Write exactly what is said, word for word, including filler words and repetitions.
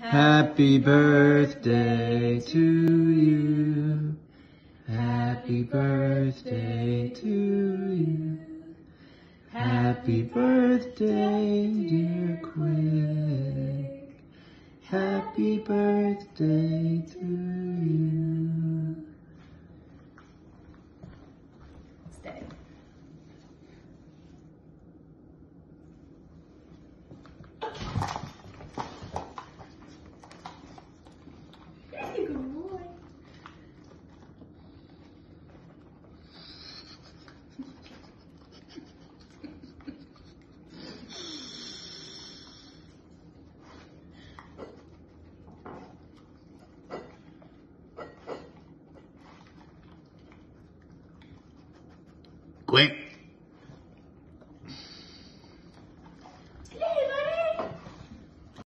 Happy birthday to you. Happy birthday to you. Happy birthday, dear Quick. Happy birthday to you. Stay. Quick.